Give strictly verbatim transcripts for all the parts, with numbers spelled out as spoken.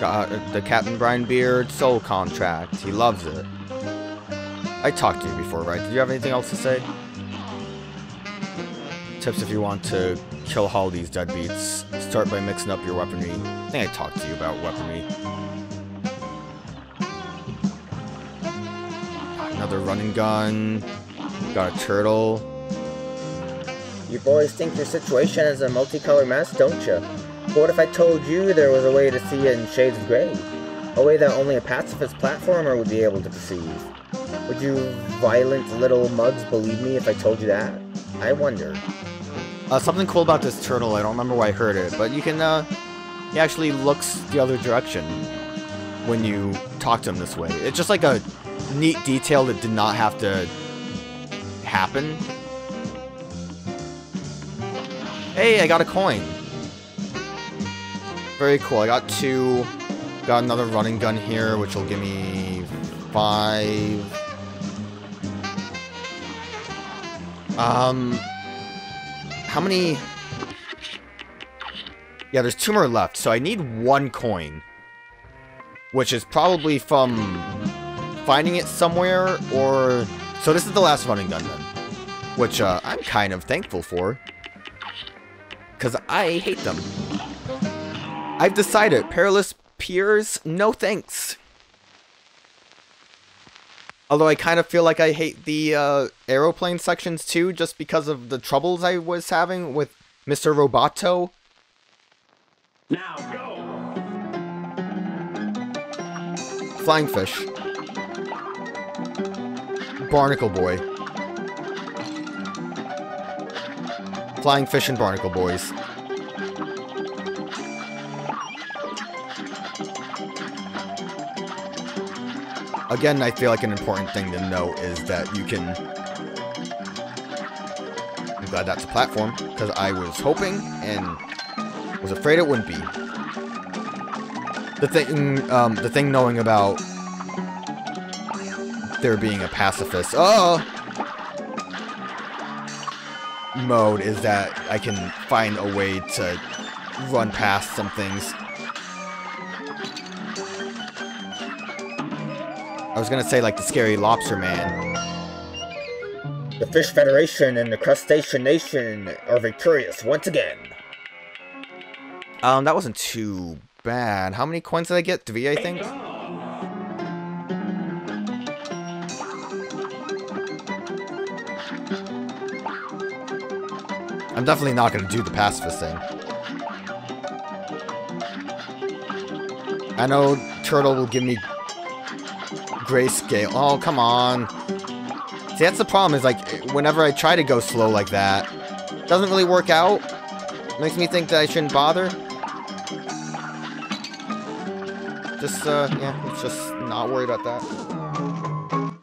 got the Captain Brian Beard soul contract. He loves it. I talked to you before, right? Did you have anything else to say? Tips if you want to kill all these deadbeats. Start by mixing up your weaponry. I think I talked to you about weaponry. Another running gun. Got a turtle. You boys think your situation is a multicolored mask, don't you? But what if I told you there was a way to see it in shades of gray? A way that only a pacifist platformer would be able to perceive. Would you violent little mugs believe me if I told you that? I wonder. Uh, something cool about this turtle, I don't remember where I heard it, but you can, uh, he actually looks the other direction when you talk to him this way. It's just like a neat detail that did not have to happen. Hey, I got a coin. Very cool. I got two. Got another running gun here, which will give me five. Um, how many? Yeah, there's two more left, so I need one coin, which is probably from finding it somewhere, or so this is the last running gun then, which uh, I'm kind of thankful for. Because I hate them. I've decided. Perilous Piers, no thanks. Although I kind of feel like I hate the uh, aeroplane sections too, just because of the troubles I was having with Mister Roboto. Now go! Flying fish. Barnacle boy. Flying fish and barnacle boys. Again, I feel like an important thing to know is that you can... I'm glad that's a platform, because I was hoping and was afraid it wouldn't be. The thing, um, the thing knowing about there being a pacifist. Oh! Mode is that I can find a way to run past some things. I was gonna say like the scary lobster man. The Fish Federation and the Crustacean Nation are victorious once again. Um, that wasn't too bad. How many coins did I get? Three, I think. I'm definitely not going to do the pacifist thing. I know turtle will give me grayscale. Oh, come on. See, that's the problem is, like, whenever I try to go slow like that, it doesn't really work out. It makes me think that I shouldn't bother. Just, uh, yeah, let's just not worry about that.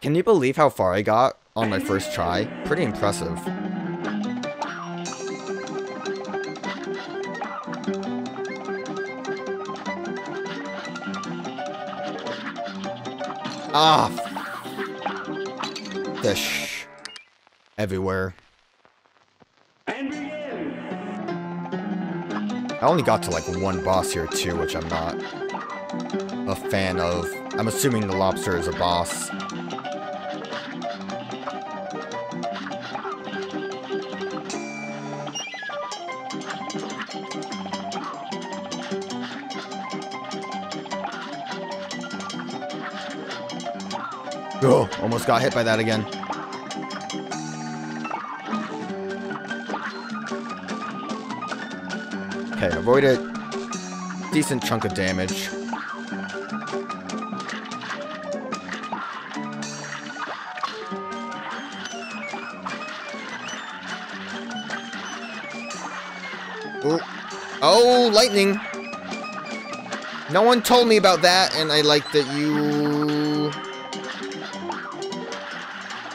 Can you believe how far I got on my first try? Pretty impressive. Ah! Fish. Everywhere. And begin. I only got to like one boss here too, which I'm not a fan of. I'm assuming the lobster is a boss. Oh, almost got hit by that again. Okay, avoid it. Decent chunk of damage. Ooh. Oh, lightning! No one told me about that, and I like that you...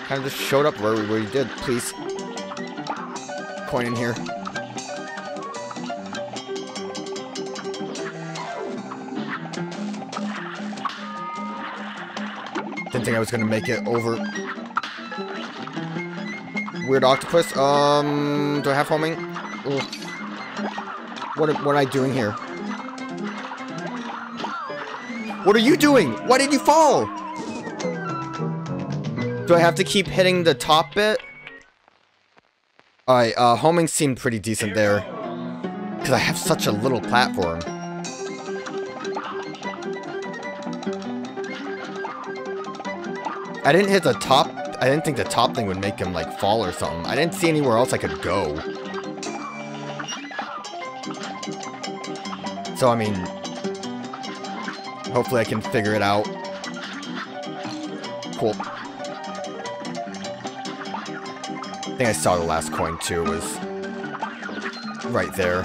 kind of just showed up where we, where we did. Please. Coin in here. Didn't think I was going to make it over. Weird octopus. Um, do I have homing? Ooh. What, what am I doing here? What are you doing? Why did you fall? Do I have to keep hitting the top bit? Alright, uh, homing seemed pretty decent there. Because I have such a little platform. I didn't hit the top. I didn't think the top thing would make him, like, fall or something. I didn't see anywhere else I could go. So, I mean, hopefully I can figure it out. Cool. I think I saw the last coin too, was right there.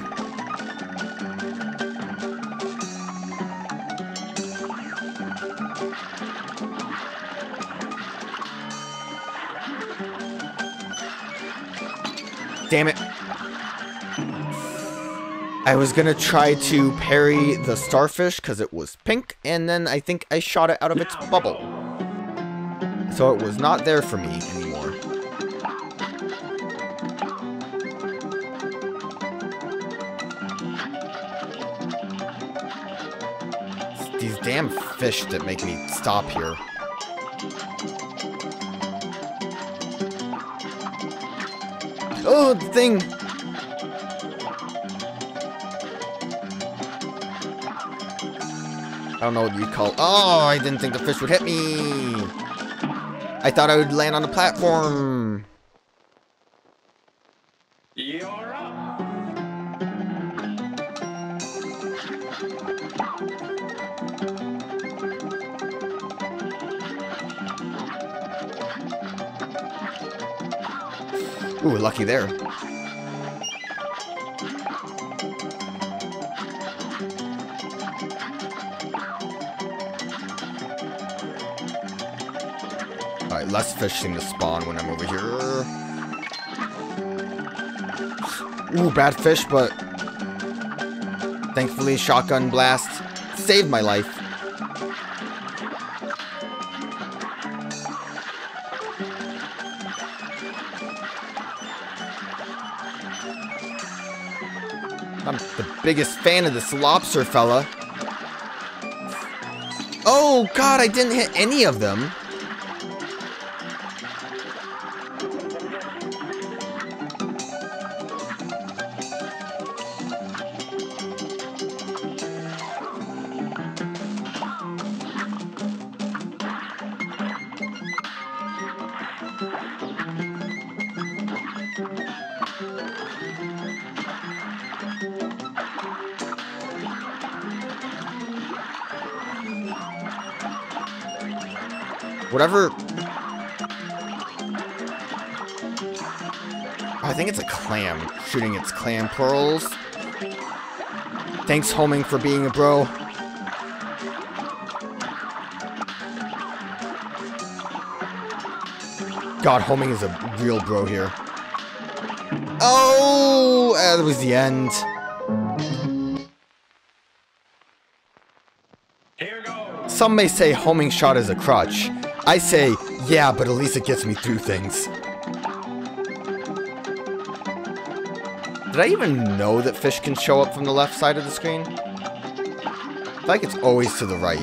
Damn it. I was gonna try to parry the starfish because it was pink, and then I think I shot it out of its bubble. So it was not there for me anymore. These damn fish that make me stop here. Oh, the thing! I don't know what you call it. Oh, I didn't think the fish would hit me! I thought I would land on the platform! You're up! Ooh, lucky there. Alright, less fish seem to spawn when I'm over here. Ooh, bad fish, but thankfully shotgun blast saved my life. I'm the biggest fan of this lobster fella. Oh god, I didn't hit any of them. Whatever. Oh, I think it's a clam. Shooting its clam pearls. Thanks, homing, for being a bro. God, homing is a real bro here. Oh, uh, that was the end. Here goes. Some may say homing shot is a crutch. I say, yeah, but at least it gets me through things. Did I even know that fish can show up from the left side of the screen? I feel like it's always to the right.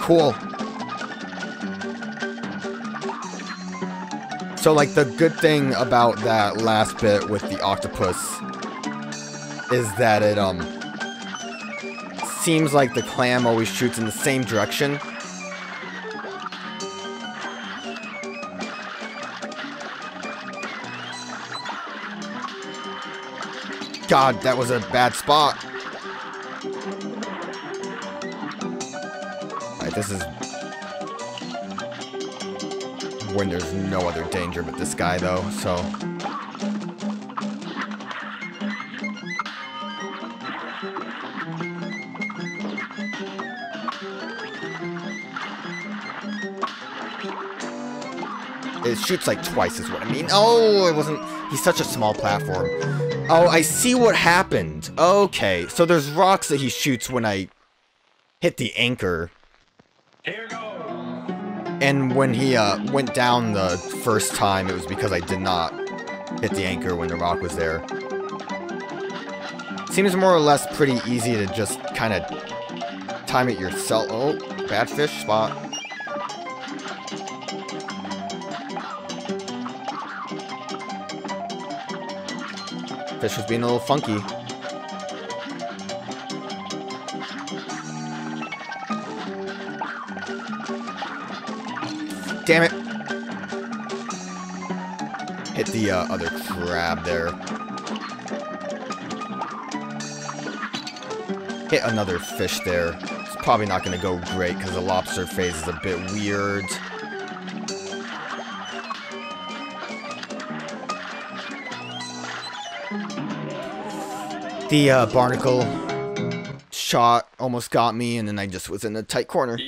Cool. So, like, the good thing about that last bit with the octopus is that it, um, seems like the clam always shoots in the same direction. God, that was a bad spot. Alright, this is... when there's no other danger but this guy, though, so... It shoots, like, twice is what I mean. Oh, it wasn't... He's such a small platform. Oh, I see what happened. Okay, so there's rocks that he shoots when I hit the anchor. Here goes. And when he uh, went down the first time, it was because I did not hit the anchor when the rock was there. Seems more or less pretty easy to just kind of time it yourself. Oh, bad fish spot. Fish was being a little funky. Damn it! Hit the uh, other crab there. Hit another fish there. It's probably not going to go great because the lobster phase is a bit weird. The uh, barnacle shot almost got me, and then I just was in a tight corner.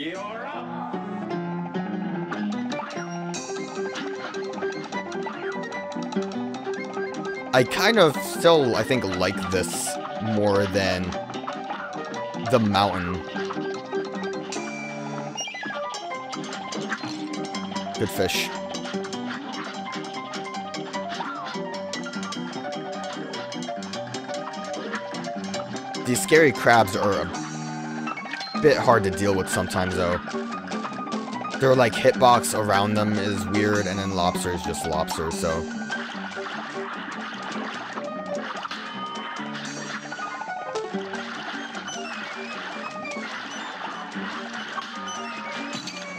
I kind of still, I think, like this more than the mountain. Good fish. These scary crabs are a bit hard to deal with sometimes, though. Their, like, hitbox around them is weird, and then lobster is just lobster, so...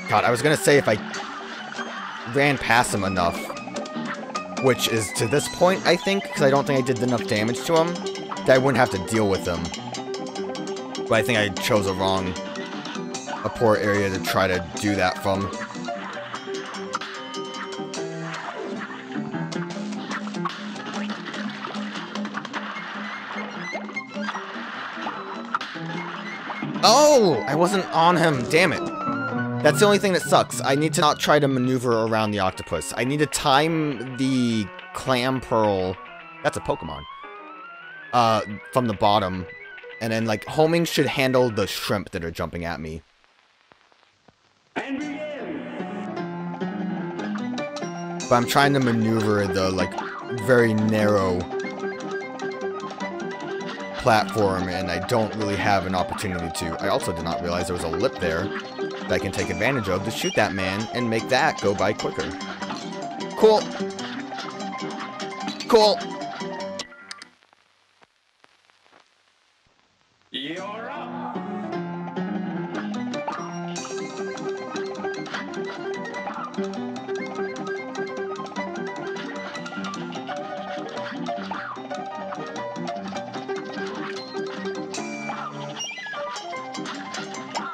God, I was gonna say if I ran past him enough, which is to this point, I think, because I don't think I did enough damage to him, that I wouldn't have to deal with him. But I think I chose a wrong, a poor area to try to do that from. Oh! I wasn't on him, damn it. That's the only thing that sucks. I need to not try to maneuver around the octopus. I need to time the clam pearl. That's a Pokemon. Uh, from the bottom. And then, like, homing should handle the shrimp that are jumping at me. And begin. But I'm trying to maneuver the, like, very narrow platform, and I don't really have an opportunity to. I also did not realize there was a lip there that I can take advantage of to shoot that man and make that go by quicker. Cool. Cool. You're up.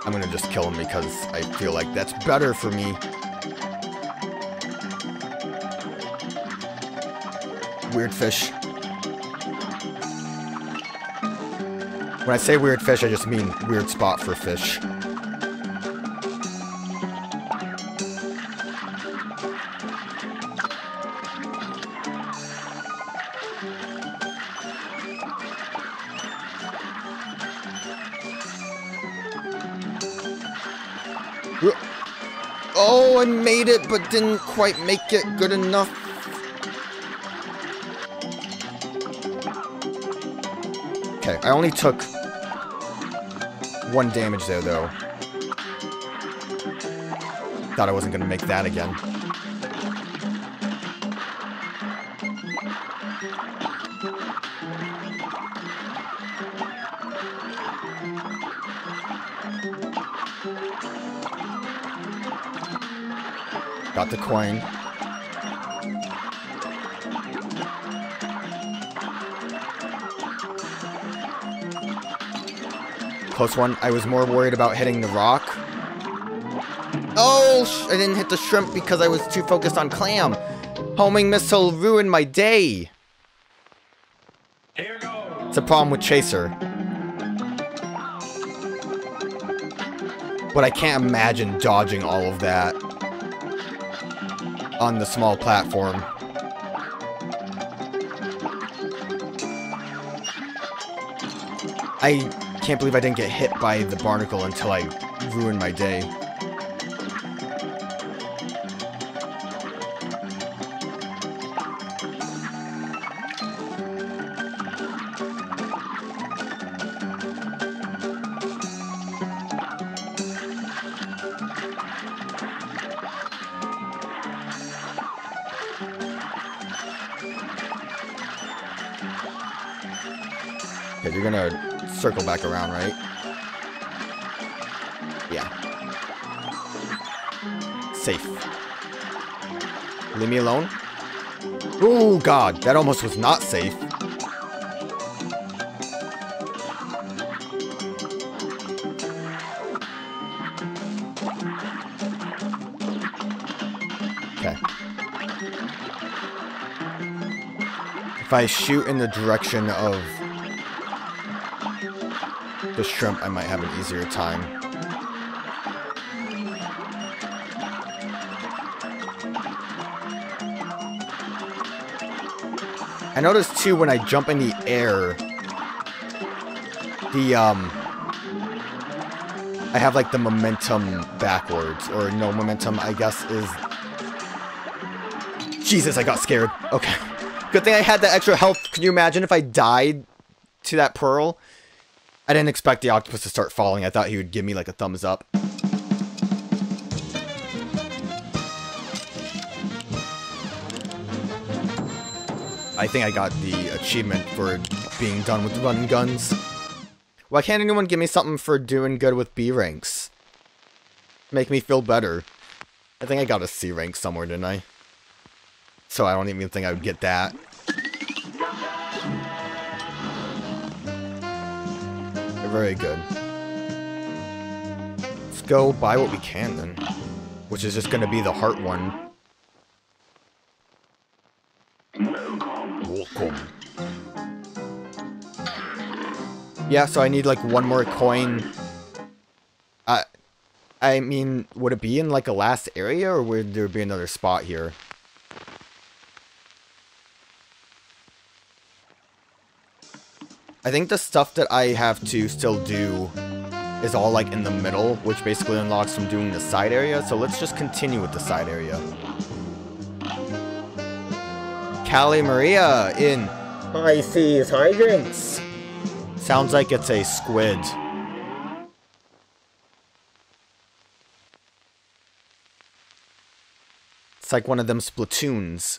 I'm gonna just kill him because I feel like that's better for me. Weird fish. When I say weird fish, I just mean weird spot for fish. Oh, I made it, but didn't quite make it good enough. Okay, I only took one damage there, though. Thought I wasn't going to make that again. Got the coin. Close one. I was more worried about hitting the rock. Oh, sh I didn't hit the shrimp because I was too focused on clam. Homing missile ruined my day. Here goes. It's a problem with Chaser. But I can't imagine dodging all of that on the small platform. I... Can't believe I didn't get hit by the barnacle until I ruined my day. You're gonna circle back around, right? Yeah. Safe. Leave me alone. Oh, God. That almost was not safe. If I shoot in the direction of the shrimp, I might have an easier time. I noticed too when I jump in the air, the um, I have like the momentum backwards, or no momentum, I guess is. Jesus, I got scared. Okay. Good thing I had that extra health. Can you imagine if I died to that pearl? I didn't expect the octopus to start falling. I thought he would give me like a thumbs up. I think I got the achievement for being done with run guns. Why can't anyone give me something for doing good with B ranks? Make me feel better. I think I got a C rank somewhere, didn't I? So I don't even think I would get that. They're very good. Let's go buy what we can then. Which is just going to be the heart one. Welcome. Yeah, so I need like one more coin. I, I mean, would it be in like a last area or would there be another spot here? I think the stuff that I have to still do is all like in the middle, which basically unlocks from doing the side area. So let's just continue with the side area. Cala Maria in high seas hydrants. Sounds like it's a squid. It's like one of them Splatoons.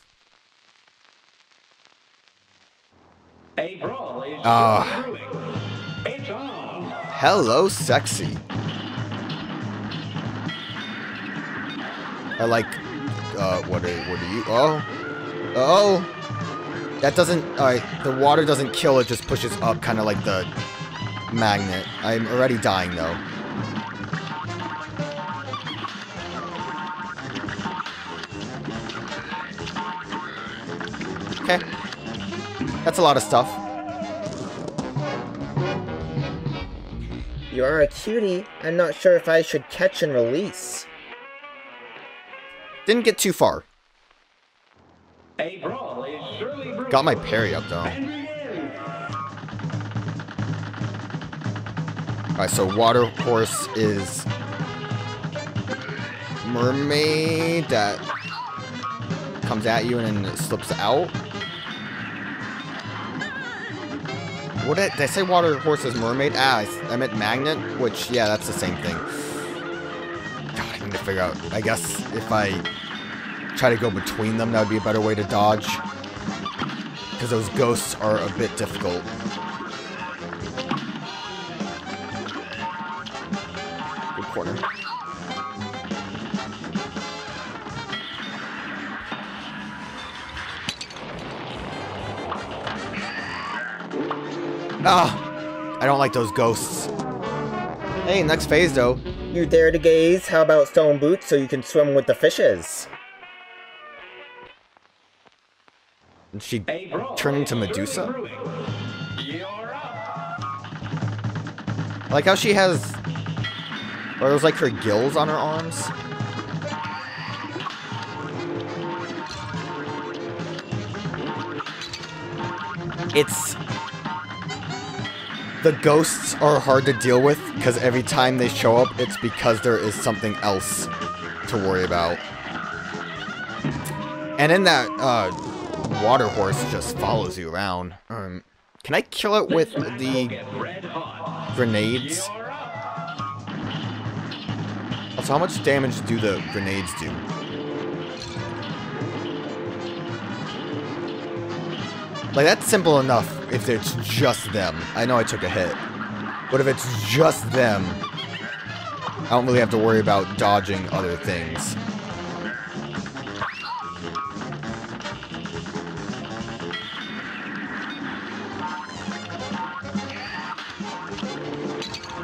Ah. Hello, sexy. I like. Uh, what are what are you? Oh, oh. That doesn't. All right, the water doesn't kill. It just pushes up, kind of like the magnet. I'm already dying though. Okay. That's a lot of stuff. You are a cutie. I'm not sure if I should catch and release. Didn't get too far. A brawl is surely brewing. Got my parry up though. Alright, so water horse is mermaid that comes at you and then it slips out. What did I, did I say water horse is mermaid? Ah, I, I meant magnet, which, yeah, that's the same thing. God, I need to figure out. I guess if I try to go between them, that would be a better way to dodge. Because those ghosts are a bit difficult. Good corner. Ah, I don't like those ghosts. Hey, next phase though. You dare to gaze? How about stone boots so you can swim with the fishes? Did she turn into Medusa? I like how she has, or it was like her gills on her arms. It's. The ghosts are hard to deal with, because every time they show up, it's because there is something else to worry about. And then that uh, water horse just follows you around. Um, can I kill it with the grenades? Also, how much damage do the grenades do? Like, that's simple enough. if it's just them. I know I took a hit. But if it's just them, I don't really have to worry about dodging other things.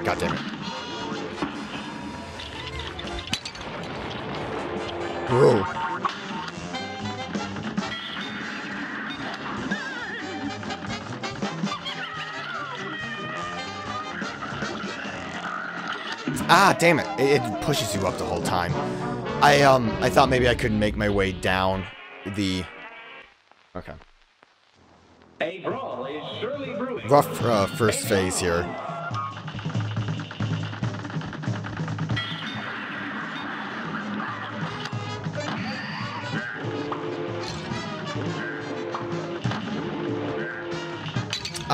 God damn it. Bro. Ah, damn it. it. It pushes you up the whole time. I, um, I thought maybe I could make my way down the... Okay. A brawl is surely brewing. Rough uh, first phase here.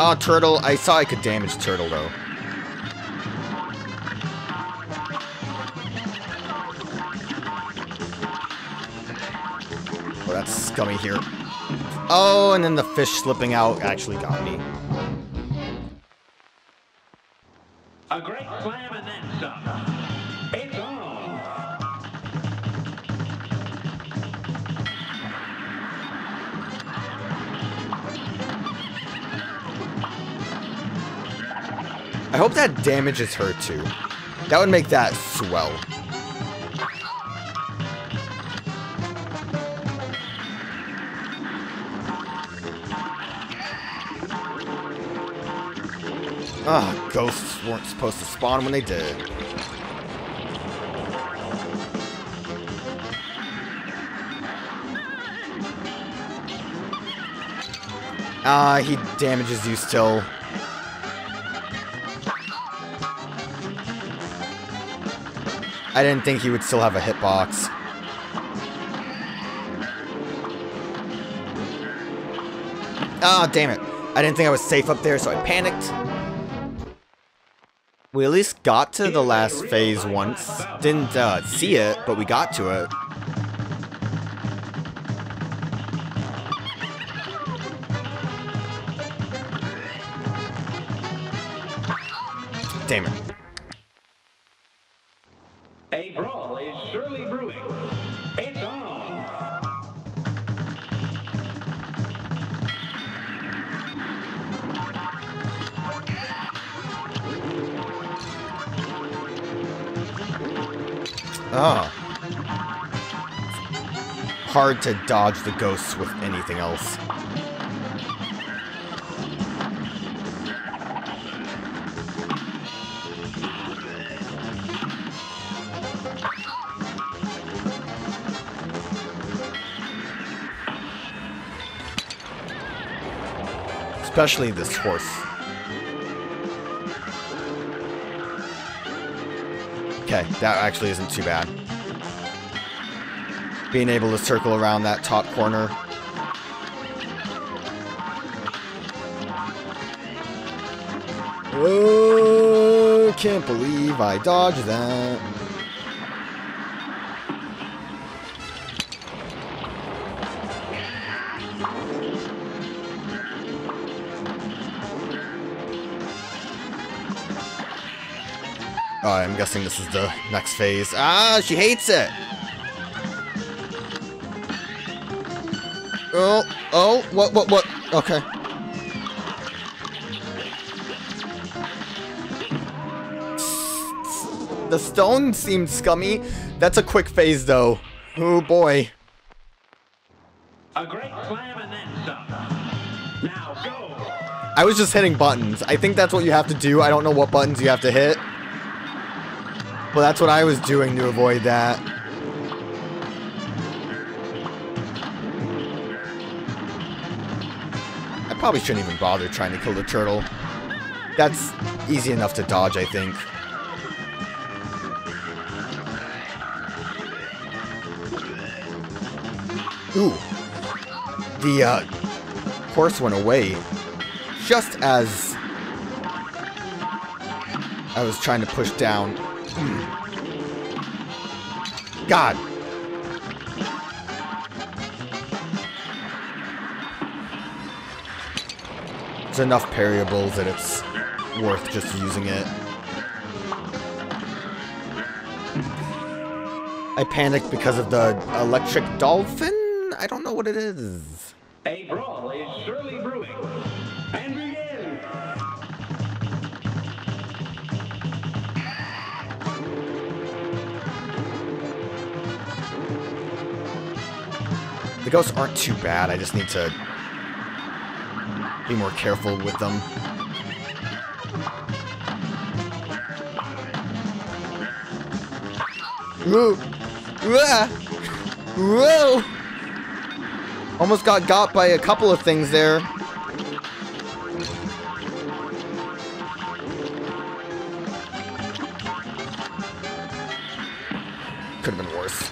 Oh, turtle. I saw I could damage turtle, though. Oh, that's scummy here. Oh, and then the fish slipping out actually got me. A great slam and then some. It's on. I hope that damages her too. That would make that swell. Ah, ghosts weren't supposed to spawn when they did. Ah, he damages you still. I didn't think he would still have a hitbox. Ah, damn it. I didn't think I was safe up there, so I panicked. We at least got to the last phase once. Didn't uh, see it, but we got to it. Damn it. A brawl is surely brewing. It's Oh. Hard to dodge the ghosts with anything else. Especially this horse. Okay, that actually isn't too bad. Being able to circle around that top corner. Oh, can't believe I dodged that. Oh, I'm guessing this is the next phase. Ah, she hates it! Oh, oh, what, what, what? Okay. The stone seemed scummy. That's a quick phase, though. Oh, boy. A great slam and then some. Now go! I was just hitting buttons. I think that's what you have to do. I don't know what buttons you have to hit. Well, that's what I was doing to avoid that. I probably shouldn't even bother trying to kill the turtle. That's easy enough to dodge, I think. Ooh. The uh, horse went away just as I was trying to push down. God. it's enough variables that it's worth just using it. I panicked because of the electric dolphin? I don't know what it is. A brawl is surely brewing. And begin! The ghosts aren't too bad, I just need to be more careful with them. Whoa! Whoa! Almost got got by a couple of things there. Could have been worse.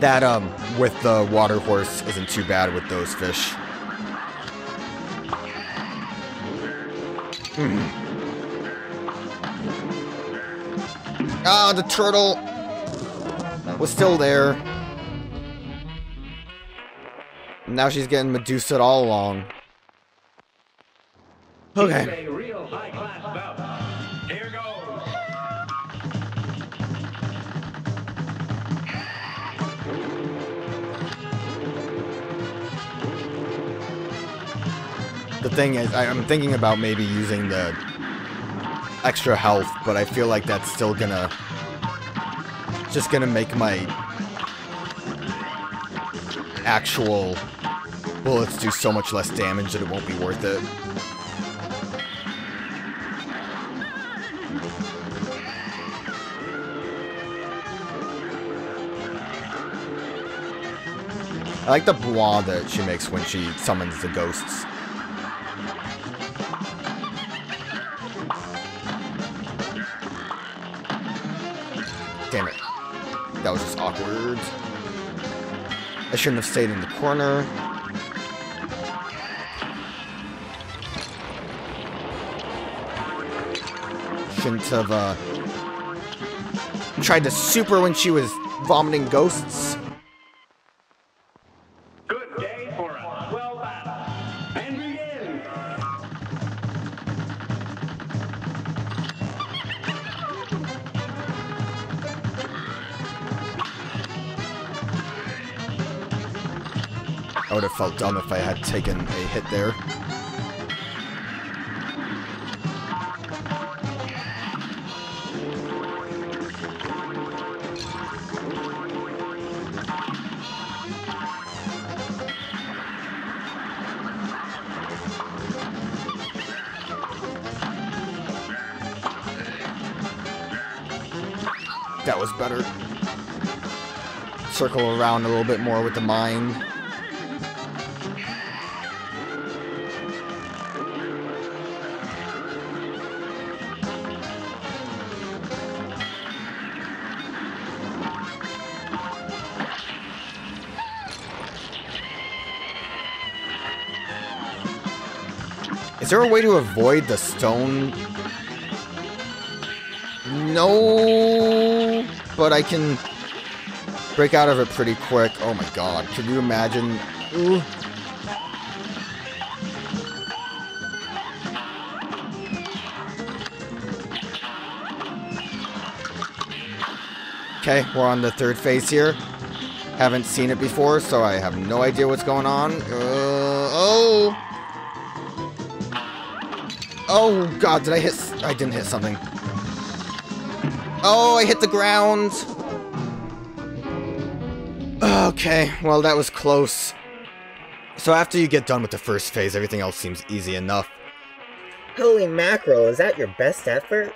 That, um, with the water horse isn't too bad with those fish. Mm. Ah, the turtle was still there. Now she's getting Medusa'd all along. Okay. Here goes. The thing is, I, I'm thinking about maybe using the extra health, but I feel like that's still gonna just gonna make my actual bullets do so much less damage that it won't be worth it. I like the blah that she makes when she summons the ghosts. Damn it. That was just awkward. I shouldn't have stayed in the corner. Shouldn't have, uh... tried to super when she was vomiting ghosts. Good day for us. Well battled. And begin! I would have felt dumb if I had taken a hit there. That was better. Circle around a little bit more with the mine. Is there a way to avoid the stone? No, but I can break out of it pretty quick. Oh my god, can you imagine? Ooh. Okay, we're on the third phase here. Haven't seen it before, so I have no idea what's going on. Uh, oh! Oh god, did I hit... I didn't hit something. Oh, I hit the ground! Okay, well that was close. So after you get done with the first phase, everything else seems easy enough. Holy mackerel, is that your best effort?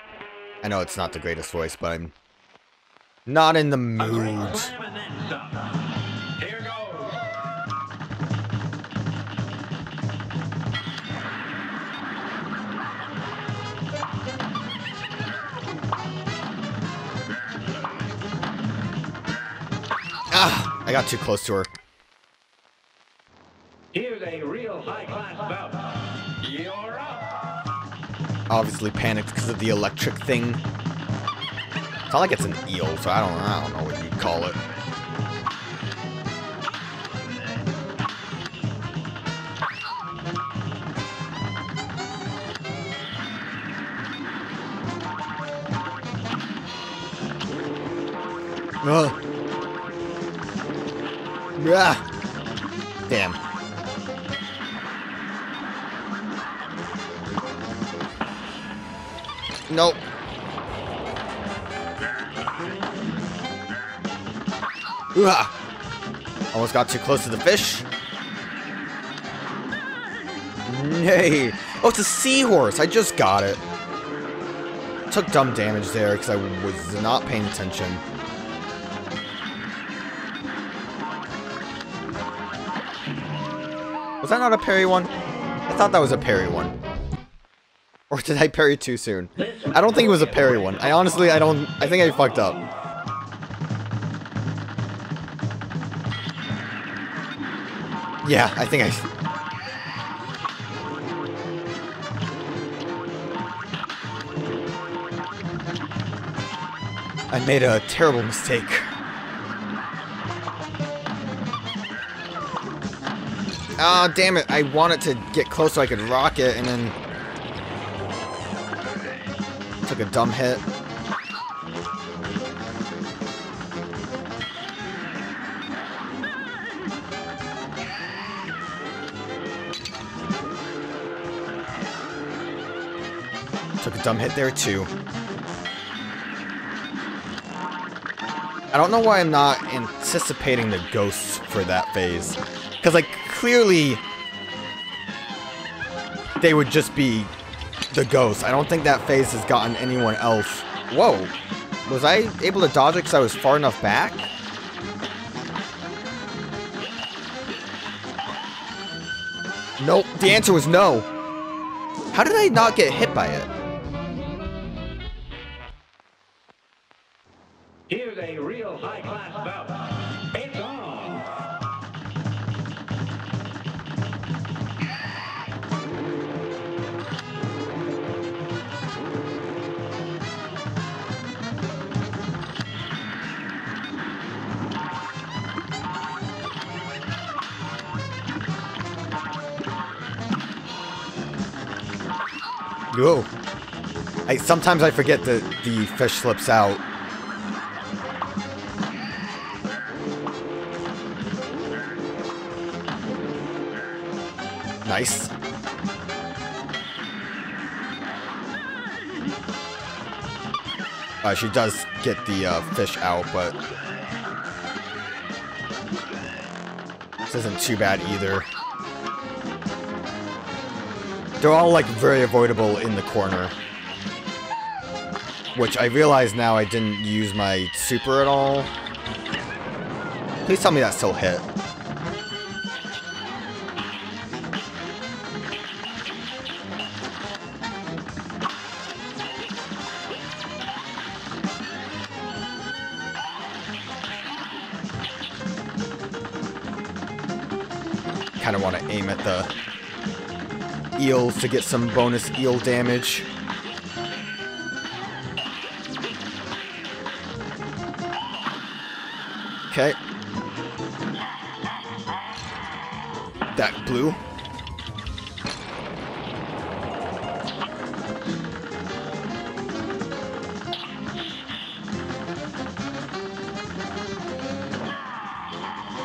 I know it's not the greatest voice, but I'm not in the mood. Ah, I got too close to her. Here's a real high-class bout. You're up. obviously panicked because of the electric thing. It's not like it's an eel, so I don't, I don't know what you'd call it. Ugh. Ah. Damn. Nope. Ah. Almost got too close to the fish. Nay. Oh, it's a seahorse. I just got it. Took dumb damage there because I was not paying attention. Was that not a parry one? I thought that was a parry one. Or did I parry too soon? I don't think it was a parry one. I honestly, I don't... I think I fucked up. Yeah, I think I... I made a terrible mistake. Ah, oh, damn it. I want it to get close so I could rock it, and then... took a dumb hit. Took a dumb hit there, too. I don't know why I'm not anticipating the ghosts for that phase. Because, like, clearly, they would just be the ghosts. I don't think that phase has gotten anyone else. Whoa. Was I able to dodge it because I was far enough back? Nope. The answer was no. How did I not get hit by it? Here's a real high-class bout. It's on. Whoa. I sometimes I forget that the fish slips out. Nice. Uh, she does get the uh, fish out, but this isn't too bad either. They're all, like, very avoidable in the corner. Which I realize now I didn't use my super at all. Please tell me that still hit. Kind of want to aim at the eels to get some bonus eel damage. Okay. That blew.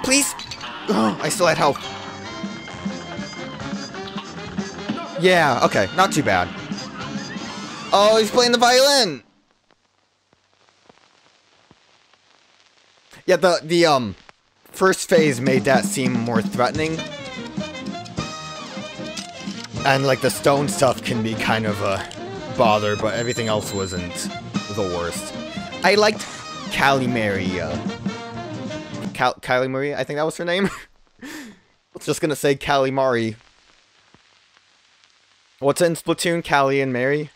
Please! Oh, I still had health. Yeah, okay, not too bad. Oh, he's playing the violin! Yeah, the, the, um, first phase made that seem more threatening. And, like, the stone stuff can be kind of a bother, but everything else wasn't the worst. I liked Cala Maria. Cal- Cala Maria? I think that was her name? I was just gonna say Cala Maria. What's in Splatoon? Callie and Mary?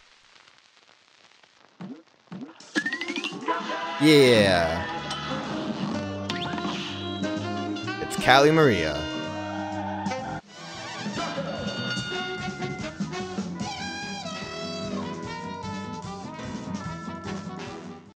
Yeah. It's Cala Maria.